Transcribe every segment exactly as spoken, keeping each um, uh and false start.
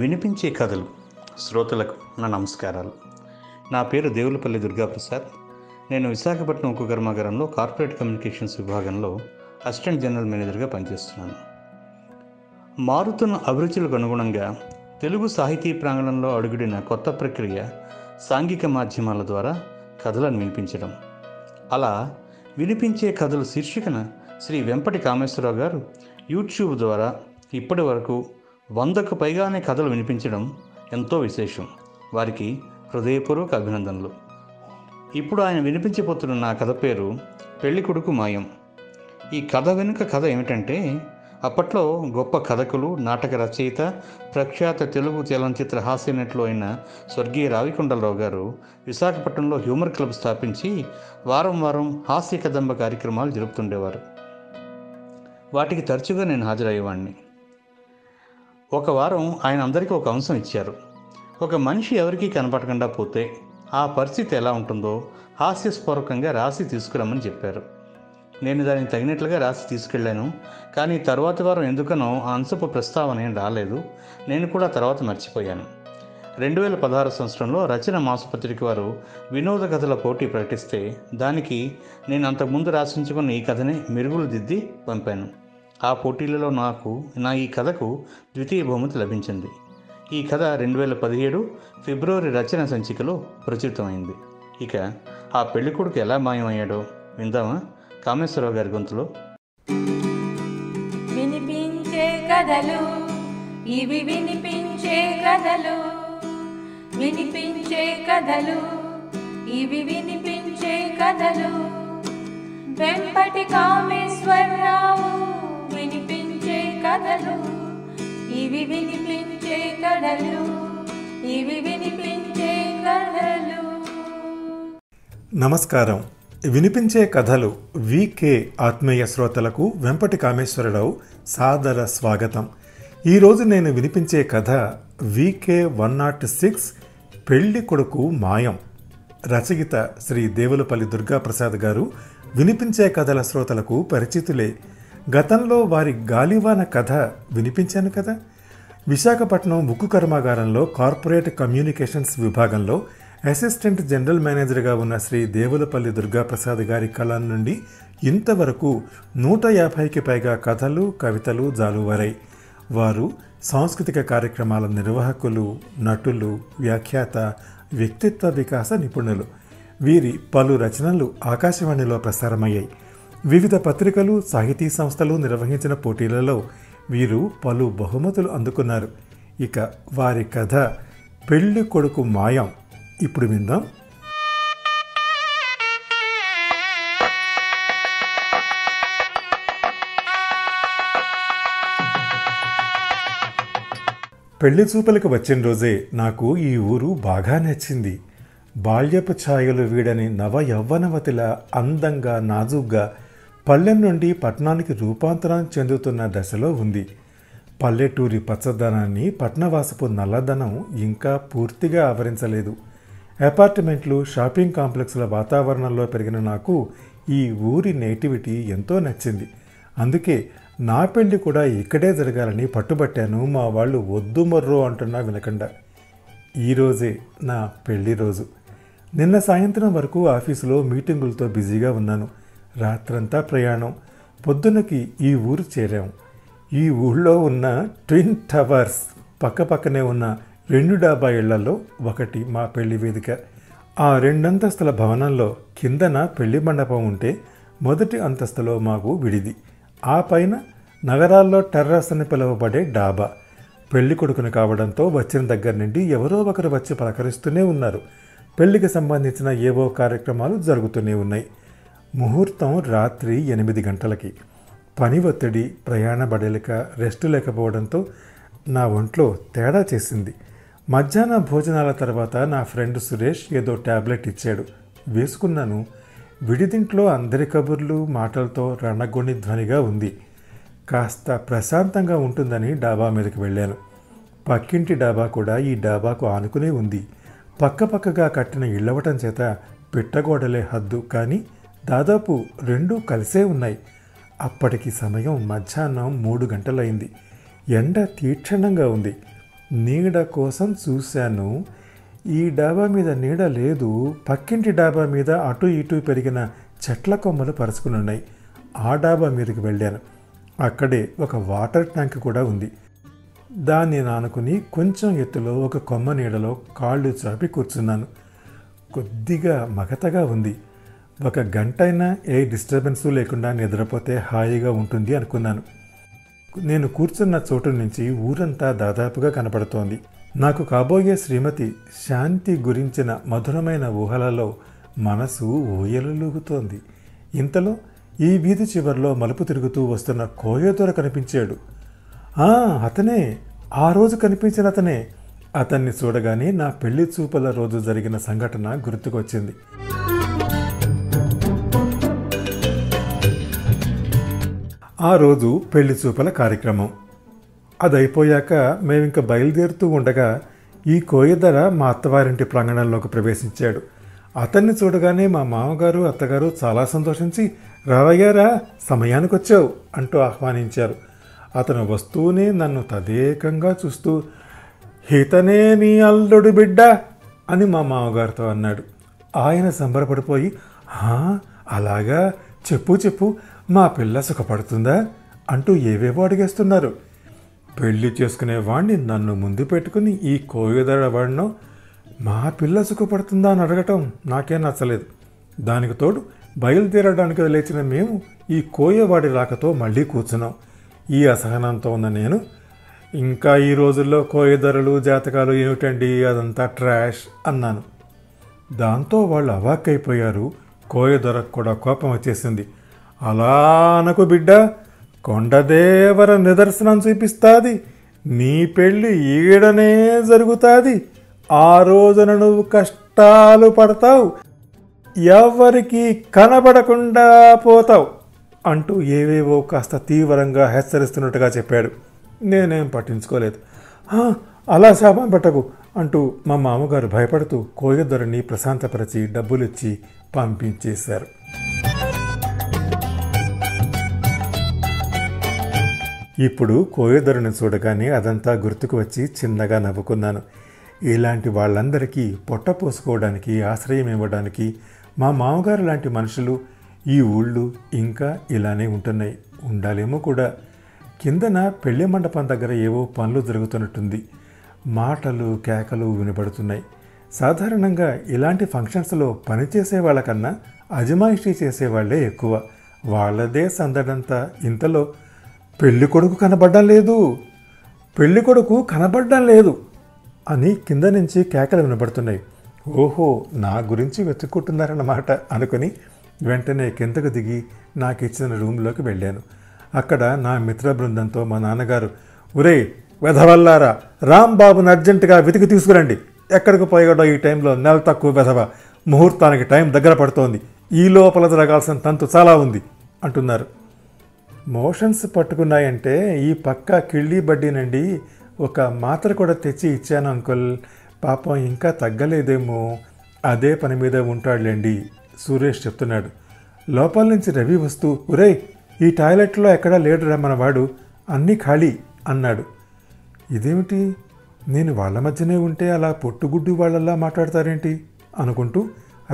వినిపించే కథలు శ్రోతలకు నా నమస్కారాలు. నా పేరు దేవులపల్లి దుర్గా ప్రసాద్. నేను విశాఖపట్నం ఉక్కు కర్మాగారంలో కార్పొరేట్ కమ్యూనికేషన్స్ విభాగంలో అసిస్టెంట్ జనరల్ మేనేజర్గా పనిచేస్తున్నాను. మారుతున్న అభిరుచులకు అనుగుణంగా తెలుగు సాహితీ ప్రాంగణంలో అడుగుడిన కొత్త ప్రక్రియ సాంఘిక మాధ్యమాల ద్వారా కథలను వినిపించడం. అలా వినిపించే కథలు శీర్షికన శ్రీ వెంపటి కామేశ్వరరావు గారు యూట్యూబ్ ద్వారా ఇప్పటి వరకు వందకు పైగానే కథలు వినిపించడం ఎంతో విశేషం. వారికి హృదయపూర్వక అభినందనలు. ఇప్పుడు ఆయన వినిపించబోతున్న నా కథ పేరు పెళ్ళికొడుకు మాయం. ఈ కథ వెనుక కథ ఏమిటంటే, అప్పట్లో గొప్ప కథకులు, నాటక రచయిత, ప్రఖ్యాత తెలుగు చలనచిత్ర హాస్యనటులు అయిన స్వర్గీయ రావికొండలరావు గారు విశాఖపట్నంలో హ్యూమర్ క్లబ్ స్థాపించి వారం వారం హాస్య కదంబ కార్యక్రమాలు జరుపుతుండేవారు. వాటికి తరచుగా నేను హాజరయ్యేవాడిని. ఒక వారం ఆయన అందరికీ ఒక అంశం ఇచ్చారు. ఒక మనిషి ఎవరికీ కనపడకుండా పోతే ఆ పరిస్థితి ఎలా ఉంటుందో హాస్యస్పూర్వకంగా రాసి తీసుకురమ్మని చెప్పారు. నేను దానికి తగినట్లుగా రాసి తీసుకెళ్ళాను. కానీ తర్వాత వారం ఎందుకనో ఆ అంశపు ప్రస్తావన ఏం రాలేదు. నేను కూడా తర్వాత మర్చిపోయాను. రెండు వేల పదహారు సంవత్సరంలో రచన మాసపత్రిక వారు వినోద కథల పోటీ ప్రకటిస్తే దానికి నేను అంతకుముందు రాసించుకున్న ఈ కథని మెరుగులు దిద్ది పంపాను. ఆ పోటీలలో నాకు నా ఈ కథకు ద్వితీయ బహుమతి లభించింది. ఈ కథ రెండు వేల పదిహేడు ఫిబ్రవరి రచన సంచికలో ప్రచురితమైంది. ఇక ఆ పెళ్ళికొడుకు ఎలా మాయమయ్యాడో విందామా? కామేశ్వరరావు గారి గొంతులో. వినిపించే కథలు, ఇవి వినిపించే కథలు. వినిపించే కథలు, ఇవి వినిపించే కథలు. వెంపటి కామేశ్వరరావు వినిపించే కథలు, ఇవి వినిపించే కథలు, ఇవి వినిపించే కథలు. నమస్కారం. వినిపించే కథలు వీకే ఆత్మీయ శ్రోతలకు వెంపటి కామేశ్వరరావు సాదర స్వాగతం. ఈరోజు నేను వినిపించే కథ వీకే వన్ నాట్ సిక్స్, పెళ్లి కొడుకు మాయం. రచయిత శ్రీ దేవులపల్లి దుర్గా ప్రసాద్ గారు వినిపించే కథల శ్రోతలకు పరిచితులే. గతంలో వారి గాలివాన కథ వినిపించాను కదా. విశాఖపట్నం ఉక్కు కర్మాగారంలో కార్పొరేట్ కమ్యూనికేషన్స్ విభాగంలో అసిస్టెంట్ జనరల్ మేనేజర్గా ఉన్న శ్రీ దేవులపల్లి దుర్గా ప్రసాద్ గారి కళ నుండి ఇంతవరకు నూట యాభైకి పైగా కథలు, కవితలు జాలువారాయి. వారు సాంస్కృతిక కార్యక్రమాల నిర్వాహకులు, నటులు, వ్యాఖ్యాత, వ్యక్తిత్వ వికాస నిపుణులు. వీరి పలు రచనలు ఆకాశవాణిలో ప్రసారమయ్యాయి. వివిధ పత్రికలు, సాహితీ సంస్థలు నిర్వహించిన పోటీలలో వీరు పలు బహుమతులు అందుకున్నారు. ఇక వారి కథ పెళ్లి కొడుకు మాయం ఇప్పుడు విందాం. పెళ్లి చూపులకు వచ్చిన రోజే నాకు ఈ ఊరు బాగా నచ్చింది. బాల్యపు ఛాయలు వీడని నవ యవ్వనవతిలా అందంగా, నాజుగ్గా పల్లెం నుండి పట్టణానికి రూపాంతరం చెందుతున్న దశలో ఉంది. పల్లెటూరి పచ్చదనాన్ని పట్టణవాసపు నల్లదనం ఇంకా పూర్తిగా ఆవరించలేదు. అపార్ట్మెంట్లు, షాపింగ్ కాంప్లెక్స్ల వాతావరణంలో పెరిగిన నాకు ఈ ఊరి నేటివిటీ ఎంతో నచ్చింది. అందుకే నా పెళ్లి కూడా ఇక్కడే జరగాలని పట్టుబట్టాను. మా వాళ్ళు వద్దు మర్రో అంటున్నా వినకుండా ఈరోజే నా పెళ్లి రోజు. నిన్న సాయంత్రం వరకు ఆఫీసులో మీటింగులతో బిజీగా ఉన్నాను. రాత్రంతా ప్రయాణం. పొద్దునకి ఈ ఊరు చేరాము. ఈ ఊళ్ళో ఉన్న ట్విన్ టవర్స్ పక్క పక్కనే ఉన్న రెండు డాబా ఇళ్లలో ఒకటి మా పెళ్లి వేదిక. ఆ రెండంతస్తుల భవనంలో కిందన పెళ్లి మండపం ఉంటే మొదటి అంతస్తులో మాకు విడిది. ఆ పైన నగరాల్లో టెర్రస్ అని పిలువబడే డాబా. పెళ్లి కొడుకును కావడంతో వచ్చిన దగ్గర నుండి ఎవరో ఒకరు వచ్చి పలకరిస్తూనే ఉన్నారు. పెళ్లికి సంబంధించిన ఏవో కార్యక్రమాలు జరుగుతూనే ఉన్నాయి. ముహూర్తం రాత్రి ఎనిమిది గంటలకి. పని ఒత్తిడి, ప్రయాణ బడలిక, రెస్ట్ లేకపోవడంతో నా ఒంట్లో తేడా చేసింది. మధ్యాహ్న భోజనాల తర్వాత నా ఫ్రెండ్ సురేష్ ఏదో ట్యాబ్లెట్ ఇచ్చాడు. వేసుకున్నాను. విడిదింట్లో అందరి కబుర్లు, మాటలతో రణగొని ధ్వనిగా ఉంది. కాస్త ప్రశాంతంగా ఉంటుందని డాబా మీదకి వెళ్ళాను. పక్కింటి డాబా కూడా ఈ డాబాకు ఆనుకునే ఉంది. పక్కపక్కగా కట్టిన ఇళ్ళవటం చేత పిట్టగోడలే హద్దు, కానీ దాదాపు రెండూ కలిసే ఉన్నాయి. అప్పటికి సమయం మధ్యాహ్నం మూడు గంటలైంది. ఎండ తీక్షణంగా ఉంది. నీడ కోసం చూశాను. ఈ డాబా మీద నీడ లేదు. పక్కింటి డాబా మీద అటు ఇటు పెరిగిన చెట్ల కొమ్మలు పరుచుకుని ఉన్నాయి. ఆ డాబా మీదకి వెళ్ళాను. అక్కడే ఒక వాటర్ ట్యాంక్ కూడా ఉంది. దాన్ని నానుకుని కొంచెం ఎత్తులో ఒక కొమ్మ నీడలో కాళ్ళు చాపి కూర్చున్నాను. కొద్దిగా మగతగా ఉంది. ఒక గంటైనా ఏ డిస్టర్బెన్సు లేకుండా నిద్రపోతే హాయిగా ఉంటుంది అనుకున్నాను. నేను కూర్చున్న చోటు నుంచి ఊరంతా దాదాపుగా కనపడుతోంది. నాకు కాబోయే శ్రీమతి శాంతి గురించిన మధురమైన ఊహలలో మనసు ఊయలూగుతోంది. ఇంతలో ఈ వీధి చివరిలో మలుపు తిరుగుతూ వస్తున్న కోయోదొర కనిపించాడు. అతనే, ఆ రోజు కనిపించిన అతనే. అతన్ని చూడగానే నా పెళ్లి చూపుల రోజు జరిగిన సంఘటన గుర్తుకొచ్చింది. ఆ రోజు పెళ్లి చూపుల కార్యక్రమం అదైపోయాక మేమింక బయలుదేరుతూ ఉండగా ఈ కోయదొర మా అత్తవారింటి ప్రాంగణంలోకి ప్రవేశించాడు. అతన్ని చూడగానే మా మామగారు, అత్తగారు చాలా సంతోషించి "రావయ్యారా, సమయానికి వచ్చావు" అంటూ ఆహ్వానించారు. అతను వస్తూనే నన్ను తదేకంగా చూస్తూ "హితనే నీ అల్లుడు బిడ్డ" అని మా మామగారితో అన్నాడు. ఆయన సంబరపడిపోయి "హా, అలాగా, చెప్పు చెప్పు, మా పిల్ల సుఖపడుతుందా" అంటూ ఏవేవో అడిగేస్తున్నారు. పెళ్లి చేసుకునేవాడిని నన్ను ముందు పెట్టుకుని ఈ కోయదొరవాడినో మా పిల్ల సుఖపడుతుందా అని అడగటం నాకేం నచ్చలేదు. దానికి తోడు బయలుదేరడానికి లేచిన మేము ఈ కోయవాడి రాకతో మళ్ళీ కూర్చున్నాం. ఈ అసహనంతో ఉన్న నేను, "ఇంకా ఈ రోజుల్లో కోయదొరలు జాతకాలు ఏమిటండి, అదంతా ట్రాష్" అన్నాను. దాంతో వాళ్ళు అవాక్కైపోయారు. కోయదొరకు కూడా కోపం వచ్చేసింది. "అలా అనకు బిడ్డ, కొండదేవర నిదర్శనం చూపిస్తాది. నీ పెళ్ళి ఈడనే జరుగుతుంది. ఆ రోజున నువ్వు కష్టాలు పడతావు, ఎవరికి కనబడకుండా పోతావు" అంటూ ఏవేవో కాస్త తీవ్రంగా హెచ్చరిస్తున్నట్టుగా చెప్పాడు. నేనేం పట్టించుకోలేదు. "అలా శాపం పెట్టకు" అంటూ మా మామగారు భయపడుతూ కోయదొరని ప్రశాంతపరిచి డబ్బులిచ్చి పంపించేశారు. ఇప్పుడు కోయదొరని చూడగానే అదంతా గుర్తుకు వచ్చి చిన్నగా నవ్వుకున్నాను. ఇలాంటి వాళ్ళందరికీ పొట్ట పోసుకోవడానికి, ఆశ్రయం ఇవ్వడానికి మా మామగారు లాంటి మనుషులు ఈ ఊళ్ళు ఇంకా ఇలానే ఉంటున్నాయి, ఉండాలేమో కూడా. కిందన పెళ్లి మండపం దగ్గర ఏవో పనులు జరుగుతున్నట్టుంది. మాటలు కేకలు వినబడుతున్నాయి. సాధారణంగా ఇలాంటి ఫంక్షన్స్లో పనిచేసే వాళ్ళకన్నా అజమాయిషీ చేసేవాళ్లే ఎక్కువ. వాళ్ళదే సందడంతా. ఇంతలో "పెళ్లి కొడుకు కనబడ్డం లేదు, పెళ్లి కొడుకు కనబడ్డం లేదు" అని కింద నుంచి కేకలు వినబడుతున్నాయి. ఓహో, నా గురించి వెతుక్కుంటున్నారన్నమాట అనుకుని వెంటనే కిందకు దిగి నాకు ఇచ్చిన రూమ్లోకి వెళ్ళాను. అక్కడ నా మిత్ర బృందంతో మా నాన్నగారు, "ఒరే వెధవల్లారా, రాంబాబుని అర్జెంటుగా వెతికి తీసుకురండి. ఎక్కడికి పోయాడో ఈ టైంలో, నెల తక్కువ వెధవ. ముహూర్తానికి టైం దగ్గర పడుతోంది. ఈ లోపల జరగాల్సిన తంతు చాలా ఉంది" అంటున్నారు. మోషన్స్ పట్టుకున్నాయంటే ఈ పక్క కిళ్ళీ బడ్డీ నుండి ఒక మాత్ర కూడా తెచ్చి ఇచ్చాను అంకుల్. "పాపం ఇంకా తగ్గలేదేమో, అదే పని మీద ఉంటాడులేండి" సురేష్ చెప్తున్నాడు. లోపల నుంచి రవి వస్తూ, "ఒరే, ఈ టాయిలెట్లో ఎక్కడా లేడు రా మనవాడు, అన్నీ ఖాళీ" అన్నాడు. ఇదేమిటి, నేను వాళ్ళ మధ్యనే ఉంటే అలా పొట్టుగుడ్డు వాళ్ళలా మాట్లాడతారేంటి అనుకుంటూ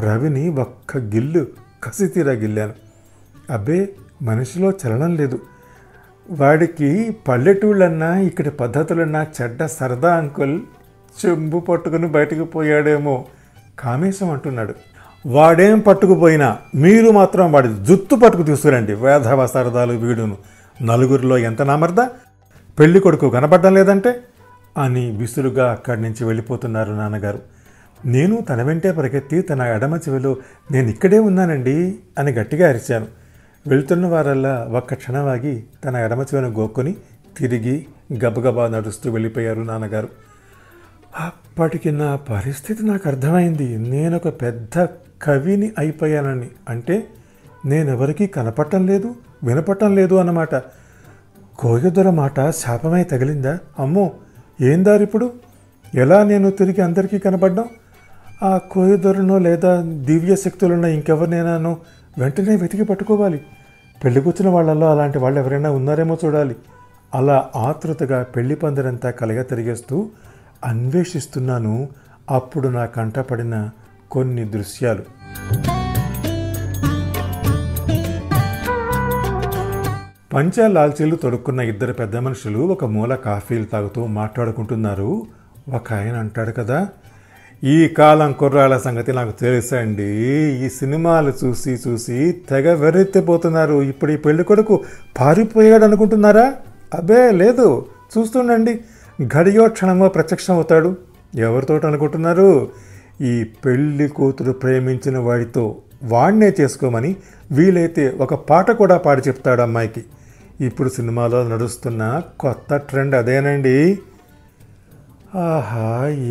రవిని ఒక్క గిల్లు కసితీరా గిల్లాను. అబ్బే, మనిషిలో చలనం లేదు. వాడికి పల్లెటూళ్ళన్నా ఇక్కడి పద్ధతులన్నా చెడ్డ సరదా అంకుల్. చెంబు పట్టుకుని బయటకు పోయాడేమో కామేశం అంటున్నాడు. "వాడేం పట్టుకుపోయినా మీరు మాత్రం వాడి జుత్తు పట్టుకు తీసుకురండి. వేధవ సరదాలు వీడును, నలుగురిలో ఎంత నామర్దా. పెళ్లి కొడుకు కనబడడం లేదంటే" అని విసురుగా అక్కడి నుంచి వెళ్ళిపోతున్నారు నాన్నగారు. నేను తన వెంటే పరిగెత్తి తన ఎడమ చెవిలో "నేను ఇక్కడే ఉన్నానండి" అని గట్టిగా అరిచాను. వెళ్తున్న వారల్లా ఒక్క క్షణమాగి తన ఎడమ చెవిన గోక్కొని తిరిగి గబగబా నడుస్తూ వెళ్ళిపోయారు నాన్నగారు. అప్పటికి నా పరిస్థితి నాకు అర్థమైంది. నేనొక పెద్ద కవిని అయిపోయానని. అంటే నేనెవరికీ కనపడటం లేదు, వినపడటం లేదు అన్నమాట. కోయదొర మాట శాపమై తగిలిందా? అమ్మో, ఏం దారిప్పుడు? ఎలా నేను తిరిగి అందరికీ కనపడ్డం? ఆ కోయదొరనో లేదా దివ్య శక్తులున్న ఇంకెవరినైనానో వెంటనే వెతికి పట్టుకోవాలి. పెళ్ళికొచ్చిన వాళ్ళల్లో అలాంటి వాళ్ళు ఎవరైనా ఉన్నారేమో చూడాలి అలా ఆత్రుతగా పెళ్లి పందిరంతా కలగతిరిగేస్తూ అన్వేషిస్తున్నాను. అప్పుడు నా కంటపడిన కొన్ని దృశ్యాలు. పంచా లాల్చీలు తొడుక్కున్న ఇద్దరు పెద్ద మనుషులు ఒక మూల కాఫీలు తాగుతూ మాట్లాడుకుంటున్నారు. ఒక ఆయన అంటాడు కదా, ఈ కాలం కుర్రాళ్ళ సంగతి నాకు తెలుసండి, ఈ సినిమాలు చూసి చూసి తెగ వెర్రెత్తిపోతున్నారు, ఇప్పుడు ఈ పెళ్లి కొడుకు పారిపోయాడు అనుకుంటున్నారా? అబ్బే లేదు, చూస్తుండండి, గడియో క్షణమో ప్రత్యక్షం అవుతాడు. ఎవరితోటి అనుకుంటున్నారు? ఈ పెళ్లి కూతురు ప్రేమించిన వాడితో. వాడినే చేసుకోమని వీలైతే ఒక పాట కూడా పాడి చెప్తాడు అమ్మాయికి. ఇప్పుడు సినిమాలో నడుస్తున్న కొత్త ట్రెండ్ అదేనండి. ఆహా,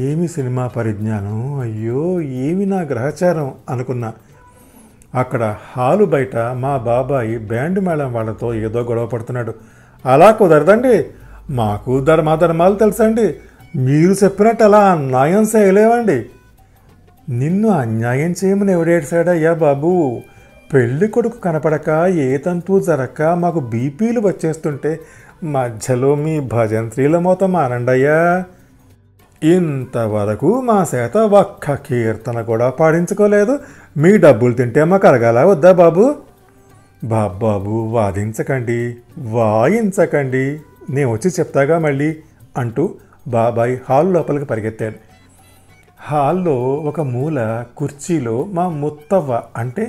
ఏమి సినిమా పరిజ్ఞానం, అయ్యో ఏమి నా గ్రహచారం అనుకున్నా. అక్కడ హాలు బయట మా బాబాయి బ్యాండ్ మేళం వాళ్ళతో ఏదో గొడవ పడుతున్నాడు. అలా కుదరదండి, మాకు ధర్మా ధర్మాలు తెలుసండి, మీరు చెప్పినట్టు అలా అన్యాయం చేయలేవండి. నిన్ను అన్యాయం చేయమని ఎవడేడ్సాడయ్యా బాబు? పెళ్లి కొడుకు కనపడక ఏ తంతువు జరక్క మాకు బీపీలు వచ్చేస్తుంటే మధ్యలో మీ భజంత్రీల మోతం ఆనండయ్యా. ఇంతవరకు మా చేత ఒక్క కీర్తన కూడా పాడించుకోలేదు, మీ డబ్బులు తింటే మాకు అరగాల వద్దా బాబు? బాబ్బాబు వాదించకండి, వాయించకండి, నేను వచ్చి చెప్తాగా మళ్ళీ అంటూ బాబాయ్ హాల్ లోపలికి పరిగెత్తాడు. హాల్లో ఒక మూల కుర్చీలో మా ముత్తవ్వ అంటే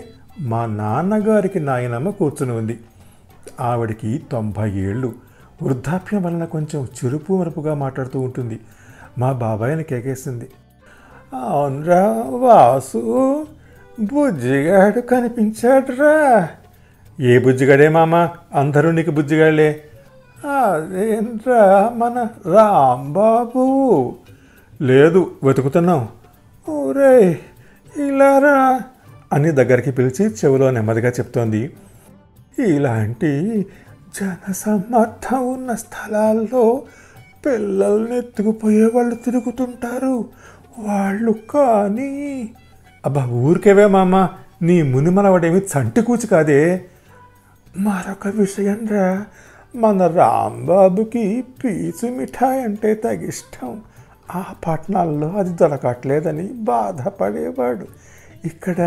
మా నాన్నగారికి నాయనమ్మ కూర్చుని ఉంది. ఆవిడికి తొంభై ఏళ్ళు, వృద్ధాప్యం వలన కొంచెం చురుపు మరుపుగా మాట్లాడుతూ ఉంటుంది. మా బాబాయ్ని కేకేసింది, అవునరా వాసు, బుజ్జిగాడు కనిపించాడురా. ఏ బుజ్జిగాడే మామ, అందరూ నీకు బుజ్జిగాళ్లే. అదేంట్రా మన రాంబాబు. లేదు వెతుకుతున్నాం. ఓరే ఇలారా అని దగ్గరికి పిలిచి చెవిలో నెమ్మదిగా చెప్తోంది. ఇలాంటి జనసమ్మర్థం ఉన్న స్థలాల్లో పిల్లల్ని ఎత్తుకుపోయే వాళ్ళు తిరుగుతుంటారు, వాళ్ళు కానీ. అబ్బా ఊరికేవే మామ, నీ మునిమనవడేమి చంటి కూచి కాదే. మరొక విషయం రా, మన రాంబాబుకి పీచు మిఠాయి అంటే తగిష్టం. ఆ పట్టణాల్లో అది దొరకట్లేదని బాధపడేవాడు. ఇక్కడ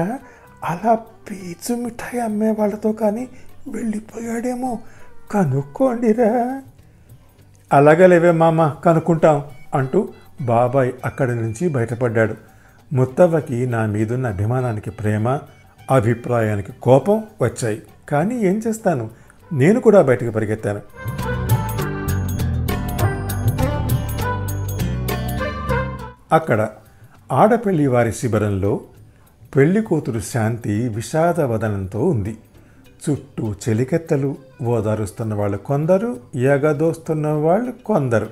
అలా పీచు మిఠాయి అమ్మే వాళ్ళతో కానీ వెళ్ళిపోయాడేమో, కనుక్కోండిరా. అలాగలేవే మామ, కనుక్కుంటాం అంటూ బాబాయ్ అక్కడి నుంచి బయటపడ్డాడు. ముత్తవ్వకి నా మీదున్న అభిమానానికి ప్రేమ, అభిప్రాయానికి కోపం వచ్చాయి. కానీ ఏం చేస్తాను, నేను కూడా బయటకు పరిగెత్తాను. అక్కడ ఆడపెళ్లి వారి శిబిరంలో పెళ్లి కూతురు శాంతి విషాద వదనంతో ఉంది. చుట్టూ చెలికెత్తలు, ఓదారుస్తున్న వాళ్ళు కొందరు, ఎగదోస్తున్న వాళ్ళు కొందరు.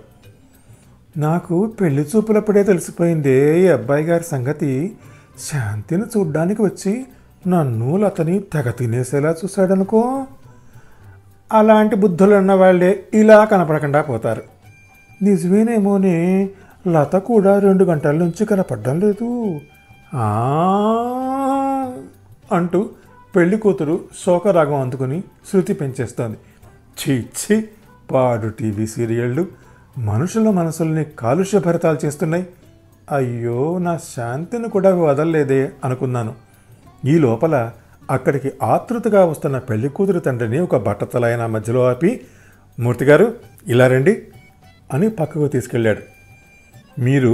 నాకు పెళ్లి చూపులప్పుడే తెలిసిపోయిందే ఈ అబ్బాయి గారి సంగతి. శాంతిని చూడ్డానికి వచ్చి నన్ను అతని తెగ తినేసేలా చూశాడనుకో. అలాంటి బుద్ధులు ఉన్న వాళ్ళే ఇలా కనపడకుండా పోతారు. నిజమేనేమోనే, లత కూడా రెండు గంటల నుంచి కనపడడం లేదు అంటూ పెళ్లి కూతురు శోకరాగం అందుకుని శృతి పెంచేస్తోంది. చీచి పాడు టీవీ సీరియళ్ళు మనుషుల మనసుల్ని కాలుష్య భరితాలు చేస్తున్నాయి. అయ్యో నా శాంతిని కూడా వదలలేదే అనుకున్నాను. ఈ లోపల అక్కడికి ఆతృతగా వస్తున్న పెళ్లి కూతురు తండ్రిని ఒక బట్టతలైన మధ్యలో ఆపి, మూర్తిగారు ఇలా రండి అని పక్కకు తీసుకెళ్ళాడు. మీరు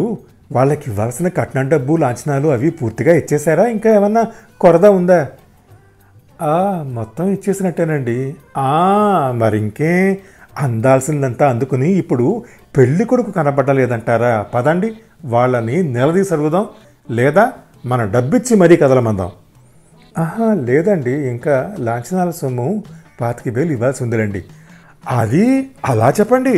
వాళ్ళకి ఇవ్వాల్సిన కట్న డబ్బు, లాంఛనాలు అవి పూర్తిగా ఇచ్చేశారా? ఇంకా ఏమన్నా కొరద ఉందా? మొత్తం ఇచ్చేసినట్టేనండి. మరింకే, అందాల్సిందంతా అందుకుని ఇప్పుడు పెళ్లి కొడుకు కనపడలేదంటారా? పదండి వాళ్ళని నిలదీసి అడుగుదాం, లేదా మన డబ్బిచ్చి మరీ కదలమందాం. ఆహా లేదండి, ఇంకా లాంఛనాల సొమ్ము పాతికి వేలు ఇవ్వాల్సి ఉందిలేండి. అది అలా చెప్పండి,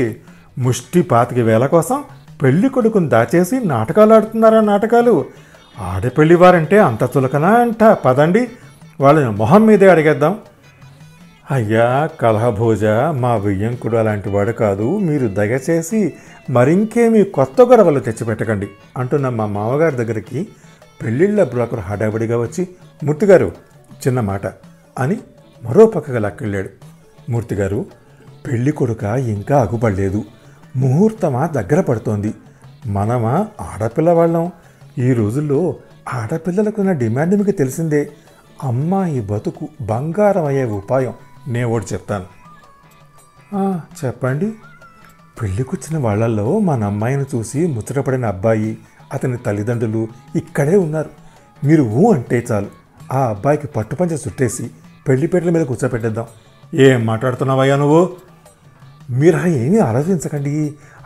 ముష్టి పాతికి వేల కోసం పెళ్లి కొడుకుని దాచేసి నాటకాలు ఆడుతున్నారా? నాటకాలు ఆడపెళ్లి వారంటే అంత చులకనా అంట. పదండి వాళ్ళని మొహం మీదే అడిగేద్దాం. అయ్యా కలహభోజ, మా వియ్యంకుడు అలాంటి వాడు కాదు, మీరు దయచేసి మరింకేమీ కొత్త గొడవలు తెచ్చిపెట్టకండి అంటున్న మా మామగారి దగ్గరికి పెళ్ళిళ్ళ బ్రోకర్ హడావిడిగా వచ్చి, మూర్తిగారు చిన్న మాట అని మరో పక్కగా లాక్కెళ్ళాడు. మూర్తిగారు పెళ్ళికొడుక ఇంకా అగుపడలేదు. ముహూర్తమా దగ్గర పడుతోంది. మనమా ఆడపిల్లవాళ్ళం. ఈ రోజుల్లో ఆడపిల్లలకున్న డిమాండ్ మీకు తెలిసిందే. అమ్మాయి బతుకు బంగారం అయ్యే ఉపాయం నే ఒకటి చెప్తాను. చెప్పండి. పెళ్ళికొచ్చిన వాళ్ళల్లో మన అమ్మాయిని చూసి ముచ్చటపడిన అబ్బాయి, అతని తల్లిదండ్రులు ఇక్కడే ఉన్నారు. మీరు ఊ అంటే చాలు ఆ అబ్బాయికి పట్టుపంచ చుట్టేసి పెళ్లిపేటల మీద కూర్చోపెట్టేద్దాం. ఏం మాట్లాడుతున్నావయ్యా నువ్వు? మీరు ఏమీ ఆలోచించకండి.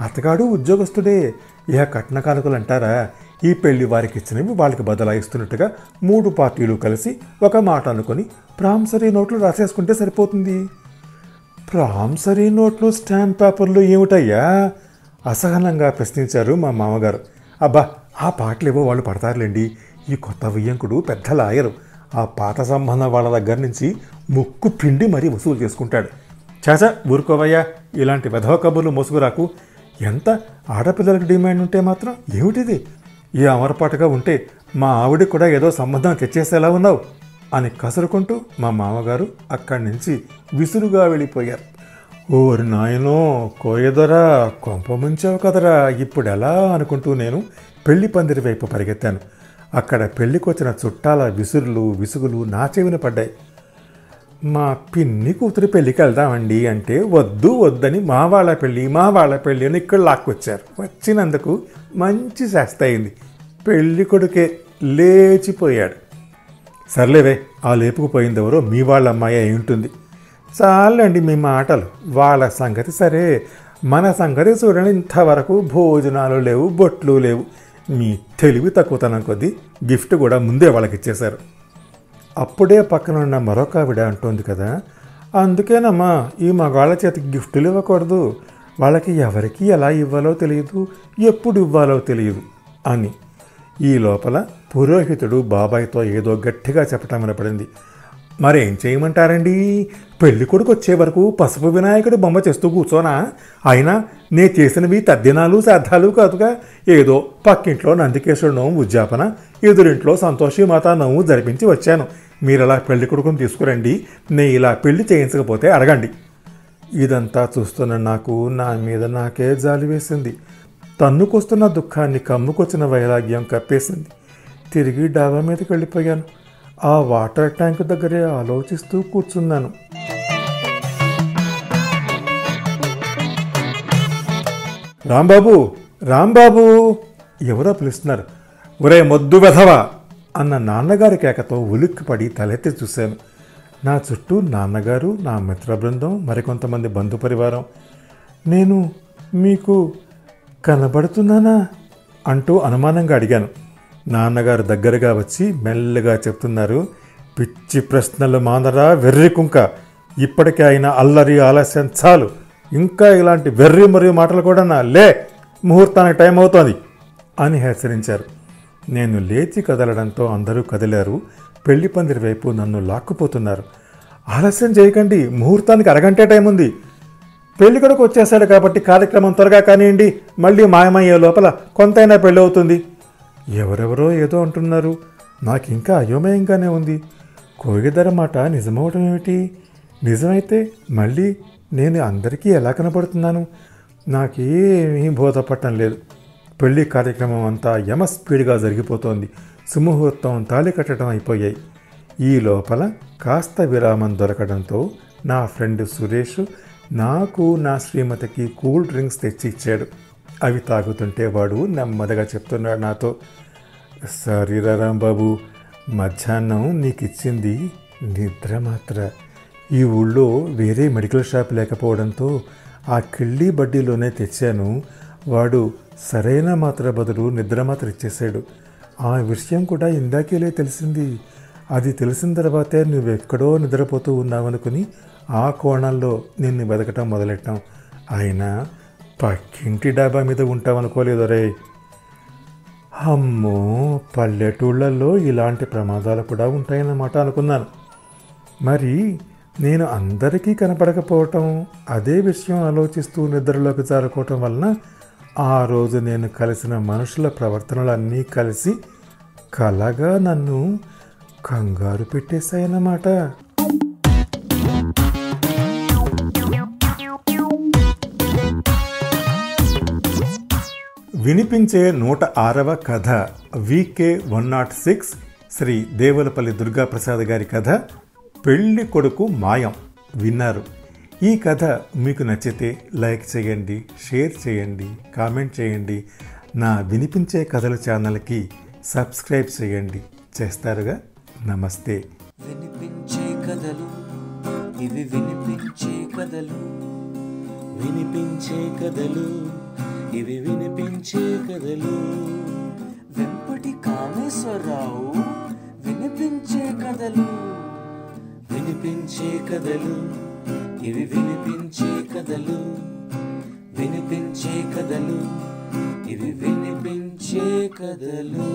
అతగాడు ఉద్యోగస్తుడే. ఇక కట్న కానుకలు అంటారా, ఈ పెళ్లి వారికి ఇచ్చినవి వాళ్ళకి బదలాయిస్తున్నట్టుగా మూడు పార్టీలు కలిసి ఒక మాట అనుకొని ప్రామిసరీ నోట్లు రాసేసుకుంటే సరిపోతుంది. ప్రామిసరీ నోట్లు స్టాంప్ పేపర్లు ఏమిటయ్యా? అసహనంగా ప్రశ్నించారు మా మామగారు. అబ్బా, ఆ పాటలేవో వాళ్ళు పడతారులేండి. ఈ కొత్త వియ్యంకుడు పెద్ద లాయరు. ఆ పాత సంబంధం వాళ్ళ దగ్గర నుంచి ముక్కు పిండి మరీ వసూలు చేసుకుంటాడు. చాచా ఊరుకోవయ్యా, ఇలాంటి వెధవ కబుర్లు మోసుకురాకు. ఎంత ఆడపిల్లలకు డిమాండ్ ఉంటే మాత్రం ఏమిటిది? ఈ అమరపాటుగా ఉంటే మా ఆవిడకి కూడా ఏదో సంబంధం తెచ్చేసేలా ఉన్నావు అని కసురుకుంటూ మా మామగారు అక్కడి నుంచి విసురుగా వెళ్ళిపోయారు. ఓరి నాయనో, కోయదరా కొంప ముంచావు కదరా, ఇప్పుడు ఎలా అనుకుంటూ నేను పెళ్లి పందిరి వైపు పరిగెత్తాను. అక్కడ పెళ్ళికొచ్చిన చుట్టాల విసురులు విసుగులు నా చెవిన పడ్డాయి. మా పిన్ని కూతురు పెళ్ళికి వెళ్దామండి అంటే వద్దు వద్దని మా వాళ్ళ పెళ్ళి మా వాళ్ళ పెళ్ళి అని ఇక్కడ లాక్కొచ్చారు. వచ్చినందుకు మంచి శాస్తి అయింది. పెళ్ళి కొడుకే లేచిపోయాడు. సర్లేవే, ఆ లేపుకుపోయిందెవరో మీ వాళ్ళ అమ్మాయి అయి ఉంటుంది. చాలండి మీ మాటలు. వాళ్ళ సంగతి సరే, మన సంగతి చూడండి. ఇంతవరకు భోజనాలు లేవు, బొట్లు లేవు. మీ తెలివి తక్కువతనం కొద్దీ గిఫ్ట్ కూడా ముందే వాళ్ళకి ఇచ్చేశారు. అప్పుడే పక్కన ఉన్న మరొక ఆవిడ అంటోంది కదా, అందుకేనమ్మా ఈ మగాళ్ళ చేతికి గిఫ్టులు ఇవ్వకూడదు, వాళ్ళకి ఎవరికి ఎలా ఇవ్వాలో తెలియదు, ఎప్పుడు ఇవ్వాలో తెలియదు అని. ఈ లోపల పురోహితుడు బాబాయ్తో ఏదో గట్టిగా చెప్పటం వినపడింది. మరేం చేయమంటారండి, పెళ్లి కొడుకు వచ్చే వరకు పసుపు వినాయకుడు బొమ్మ చేస్తూ కూర్చోనా? అయినా నే చేసినవి తద్దినాలు శ్రద్ధాలు కాదుగా, ఏదో పక్కింట్లో నందికేశ్వరుడు నోము ఉద్యాపన, ఎదురింట్లో సంతోషి మాతా నోము జరిపించి వచ్చాను. మీరు అలా పెళ్లి కొడుకుని తీసుకురండి, నే ఇలా పెళ్లి చేయించకపోతే అడగండి. ఇదంతా చూస్తున్న నాకు నా మీద నాకే జాలి వేసింది. తన్నుకొస్తున్న దుఃఖాన్ని కమ్ముకొచ్చిన వైరాగ్యం కప్పేసింది. తిరిగి డాబా మీదకి వెళ్ళిపోయాను. ఆ వాటర్ ట్యాంక్ దగ్గరే ఆలోచిస్తూ కూర్చున్నాను. రాంబాబు రాంబాబు ఎవరో పిలుస్తున్నారు. ఒరే మొద్దు వెధవా అన్న నాన్నగారి కేకతో ఉలిక్కిపడి తలెత్తి చూశాను. నా చుట్టూ నాన్నగారు, నా మిత్ర బృందం, మరికొంతమంది బంధు పరివారం. నేను మీకు కనబడుతున్నానా అంటూ అనుమానంగా అడిగాను. నాన్నగారు దగ్గరగా వచ్చి మెల్లగా చెప్తున్నారు, పిచ్చి ప్రశ్నలు మాందరా వెర్రి కుంక, ఇప్పటికే అయినా అల్లరి ఆలస్యం చాలు, ఇంకా ఇలాంటి వెర్రి మరియు మాటలు కూడా నా లే, ముహూర్తానికి టైం అవుతోంది అని హెచ్చరించారు. నేను లేచి కదలడంతో అందరూ కదిలారు. పెళ్లి పందిరి వైపు నన్ను లాక్కుపోతున్నారు. ఆలస్యం చేయకండి, ముహూర్తానికి అరగంటే టైం ఉంది. పెళ్లి కొడుకు వచ్చేసాడు కాబట్టి కార్యక్రమం త్వరగా కానివ్వండి, మళ్ళీ మాయమయ్యే లోపల కొంతైనా పెళ్ళి అవుతుంది. ఎవరెవరో ఏదో అంటున్నారు. నాకింకా అయోమయంగానే ఉంది. కోయిదర మాట నిజమవటం ఏమిటి? నిజమైతే మళ్ళీ నేను అందరికీ ఎలా కనపడుతున్నాను? నాకేమీ బోధపట్టడం లేదు. పెళ్లి కార్యక్రమం అంతా యమ స్పీడ్గా జరిగిపోతోంది. సుముహూర్తం, తాళి కట్టడం అయిపోయాయి. ఈ లోపల కాస్త విరామం దొరకడంతో నా ఫ్రెండ్ సురేష్ నాకు నా శ్రీమతికి కూల్ డ్రింక్స్ తెచ్చి ఇచ్చాడు. అవి తాగుతుంటే వాడు నెమ్మదిగా చెప్తున్నాడు నాతో, సరేరా రాంబాబు, మధ్యాహ్నం నీకు ఇచ్చింది నిద్ర మాత్ర. ఈ ఊళ్ళో వేరే మెడికల్ షాప్ లేకపోవడంతో ఆ కిళ్ళీ బడ్డీలోనే తెచ్చాను. వాడు సరైన మాత్ర బదులు నిద్ర మాత్ర ఇచ్చేశాడు. ఆ విషయం కూడా ఇందాకేలే తెలిసింది. అది తెలిసిన తర్వాతే నువ్వెక్కడో నిద్రపోతూ ఉన్నావనుకుని ఆ కోణంలో నిన్ను వెతకటం మొదలెట్టాం. అయినా పక్కింటి డాబా మీద ఉంటామనుకోలేదు రే. అమ్మో, పల్లెటూళ్ళల్లో ఇలాంటి ప్రమాదాలు కూడా ఉంటాయన్నమాట అనుకున్నాను. మరి నేను అందరికీ కనపడకపోవటం, అదే విషయం ఆలోచిస్తూ నిద్రలోకి జారుకోవటం వలన ఆ రోజు నేను కలిసిన మనుషుల ప్రవర్తనలన్నీ కలిసి కలగా నన్ను కంగారు పెట్టేశాయన్నమాట. వినిపించే నూట ఆరవ కథ VK one nought six Shri Devulapalli Durga Prasad గారి కథ పెళ్ళికొడుకు మాయం విన్నారు। ఈ కథ మీకు నచ్చితే లైక్ చేయండి, షేర్ చేయండి, కామెంట్ చేయండి, నా వినిపించే కథల ఛానల్కి సబ్స్క్రైబ్ చేయండి, చేస్తారుగా? నమస్తే। వినిపించే కథలు ఇవి, వినిపించే కథలు, వినిపించే కథలు ఇవి, వినిపించే కథలు। వెంపటి కామేశ్వరరావు వినిపించే కథలు, వినిపించే కథలు ఇవి, వినిపించే కథలు, వినిపించే కథలు ఇవి, వినిపించే కథలు।